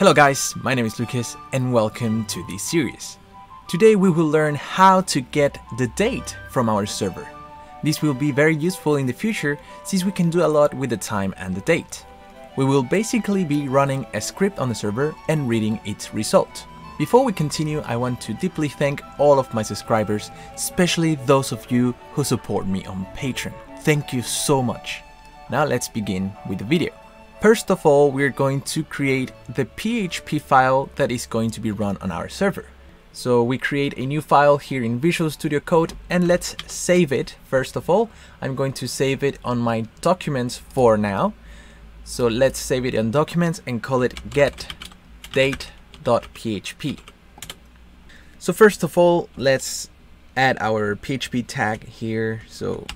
Hello guys, my name is Lucas and welcome to this series. Today we will learn how to get the date from our server. This will be very useful in the future since we can do a lot with the time and the date. We will basically be running a script on the server and reading its result. Before we continue, I want to deeply thank all of my subscribers, especially those of you who support me on Patreon. Thank you so much. Now let's begin with the video. First of all, we're going to create the PHP file that is going to be run on our server. So we create a new file here in Visual Studio Code and let's save it. First of all, I'm going to save it on my documents for now. So let's save it on documents and call it getDate.php. So first of all, let's add our PHP tag here. So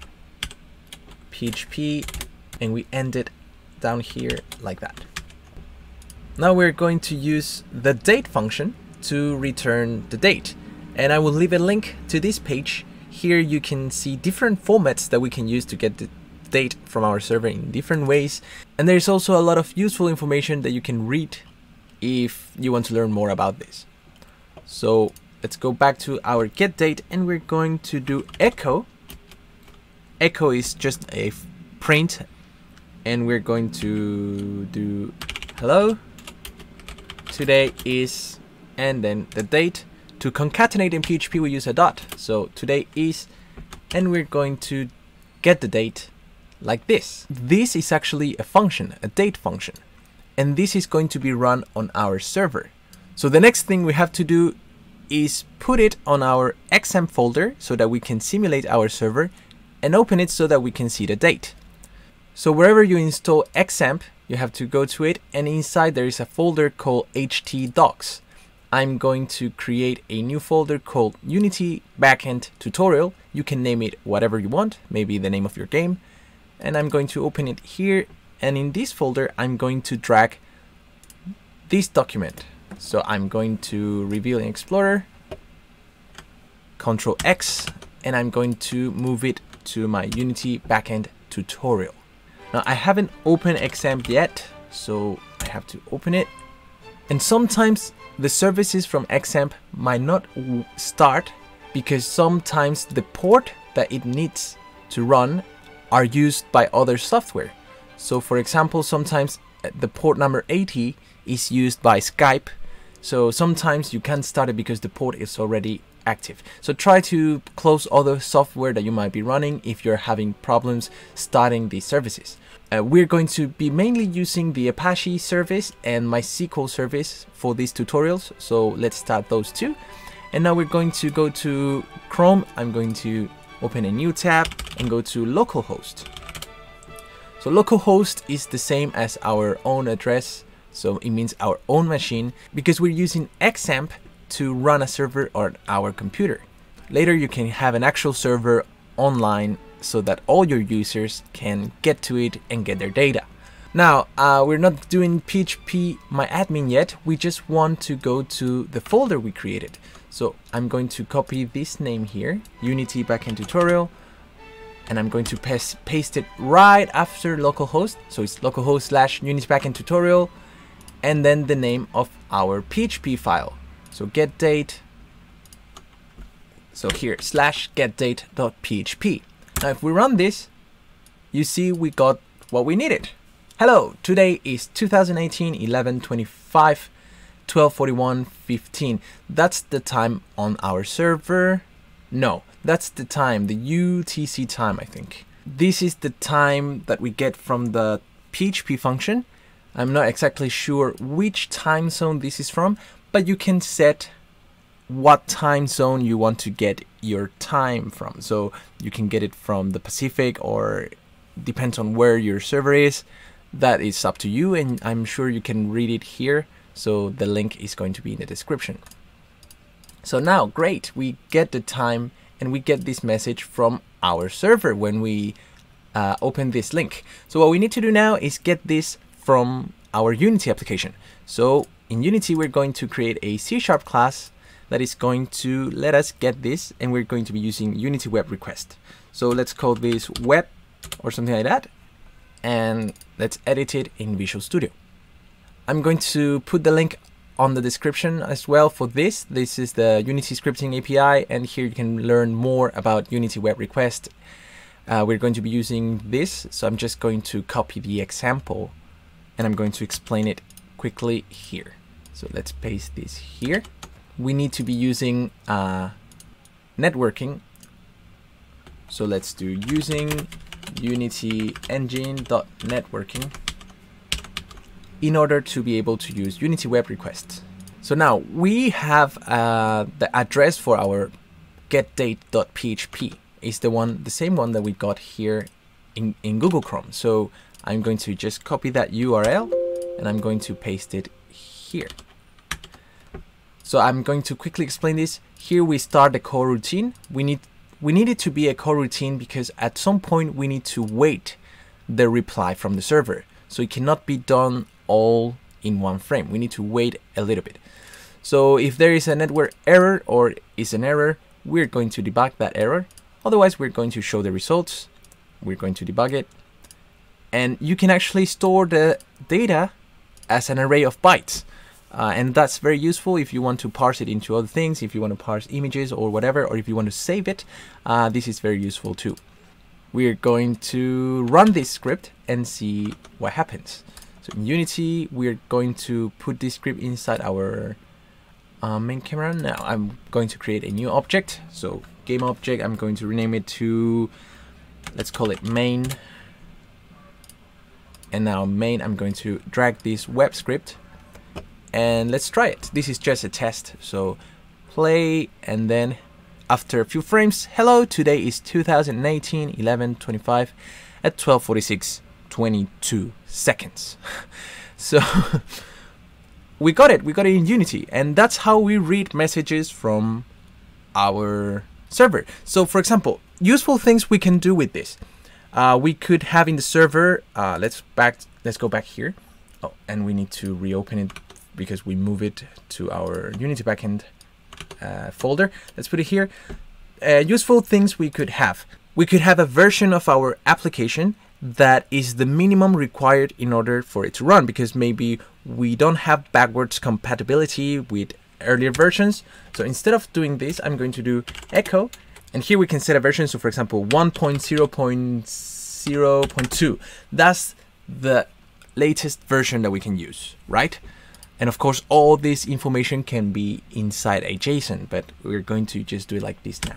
PHP, and we end it down here like that. Now we're going to use the date function to return the date, and I will leave a link to this page. Here you can see different formats that we can use to get the date from our server in different ways, and there's also a lot of useful information that you can read if you want to learn more about this. So let's go back to our get date and we're going to do echo. Echo is just a print, and we're going to do hello, today is, and then the date. To concatenate in PHP we use a dot, so today is, and we're going to get the date like this. This is actually a function, a date function, and this is going to be run on our server. So the next thing we have to do is put it on our XAMPP folder so that we can simulate our server and open it so that we can see the date. So wherever you install XAMPP, you have to go to it, and inside there is a folder called htdocs. I'm going to create a new folder called Unity Backend Tutorial. You can name it whatever you want, maybe the name of your game. And I'm going to open it here, and in this folder I'm going to drag this document. So I'm going to reveal an explorer, Control X, and I'm going to move it to my Unity Backend Tutorial. Now I haven't opened XAMPP yet, so I have to open it. And sometimes the services from XAMPP might not start because sometimes the port that it needs to run are used by other software. So for example, sometimes the port number 80 is used by Skype. So sometimes you can't start it because the port is already active. So try to close other software that you might be running if you're having problems starting these services. We're going to be mainly using the Apache service and MySQL service for these tutorials, so let's start those two. And now we're going to go to Chrome. I'm going to open a new tab and go to localhost. So localhost is the same as our own address, so it means our own machine, because we're using XAMPP to run a server on our computer. Later you can have an actual server online so that all your users can get to it and get their data. Now we're not doing PHP My Admin yet, we just want to go to the folder we created. So I'm going to copy this name here, Unity Backend Tutorial, and I'm going to paste it right after localhost, so it's localhost/Unity Backend Tutorial, and then the name of our PHP file. So get date, so here /getDate.php. Now if we run this, you see we got what we needed. Hello, today is 2018, 11:25, 12:41, 15. That's the time on our server. No, that's the time, the UTC time, I think. This is the time that we get from the PHP function. I'm not exactly sure which time zone this is from, but you can set what time zone you want to get your time from. So you can get it from the Pacific, or depends on where your server is. That is up to you, and I'm sure you can read it here. So the link is going to be in the description. So now, great, we get the time and we get this message from our server when we open this link. So what we need to do now is get this from our Unity application. So in Unity, we're going to create a C# class that is going to let us get this, and we're going to be using Unity Web Request. So let's call this web or something like that, and let's edit it in Visual Studio. I'm going to put the link on the description as well for this. This is the Unity scripting API, and here you can learn more about Unity Web Request. We're going to be using this, so I'm just going to copy the example and I'm going to explain it quickly here. So let's paste this here. We need to be using networking. So let's do using UnityEngine.networking in order to be able to use Unity Web Request. So now we have the address for our getDate.php. It's the same one that we got here in Google Chrome. So I'm going to just copy that URL and I'm going to paste it here. So I'm going to quickly explain this. Here we start the coroutine. We need it to be a coroutine because at some point we need to wait the reply from the server. So it cannot be done all in one frame. We need to wait a little bit. So if there is a network error or is an error, we're going to debug that error. Otherwise, we're going to show the results. We're going to debug it. And you can actually store the data as an array of bytes. And that's very useful if you want to parse it into other things, if you want to parse images or whatever, or if you want to save it, this is very useful too. We're going to run this script and see what happens. So in Unity, we're going to put this script inside our main camera. Now I'm going to create a new object. So game object, I'm going to rename it to, let's call it main. And now main, I'm going to drag this web script. And let's try it. This is just a test. So play, and then after a few frames, hello, today is 2018, 11:25 at 12:46, 22 seconds. So we got it in Unity. And that's how we read messages from our server. So for example, useful things we can do with this. We could have in the server, let's go back here. Oh, and we need to reopen it, because we move it to our Unity Backend folder. Let's put it here. Useful things we could have. We could have a version of our application that is the minimum required in order for it to run, because maybe we don't have backwards compatibility with earlier versions. So instead of doing this, I'm going to do echo. And here we can set a version. So for example, 1.0.0.2. That's the latest version that we can use, right? And of course, all this information can be inside a JSON, but we're going to just do it like this now.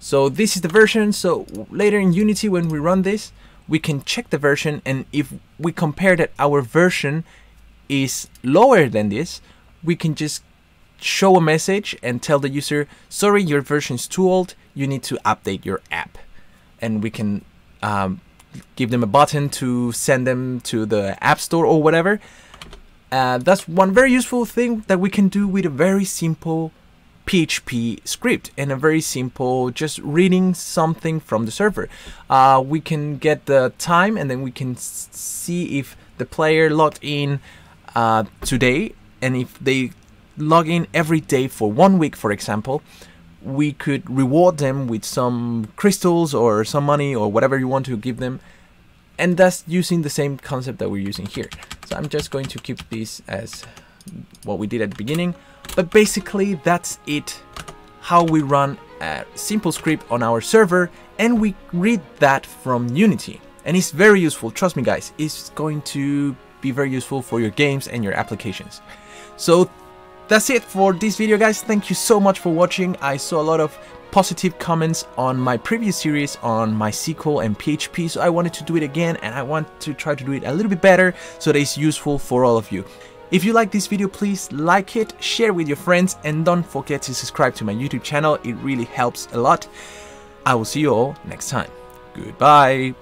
So this is the version. So later in Unity, when we run this, we can check the version. And if we compare that our version is lower than this, we can just show a message and tell the user, sorry, your version's too old. You need to update your app. And we can give them a button to send them to the App Store or whatever. That's one very useful thing that we can do with a very simple PHP script and a very simple just reading something from the server. We can get the time, and then we can see if the player logged in today, and if they log in every day for 1 week, for example, we could reward them with some crystals or some money or whatever you want to give them. And that's using the same concept that we're using here. So I'm just going to keep this as what we did at the beginning. But basically, that's it, how we run a simple script on our server, and we read that from Unity. And it's very useful. Trust me, guys, it's going to be very useful for your games and your applications. So that's it for this video, guys. Thank you so much for watching. I saw a lot of positive comments on my previous series on MySQL and PHP, so I wanted to do it again, and I want to try to do it a little bit better so that it's useful for all of you. If you like this video, please like it, share with your friends, and don't forget to subscribe to my YouTube channel. It really helps a lot. I will see you all next time. Goodbye.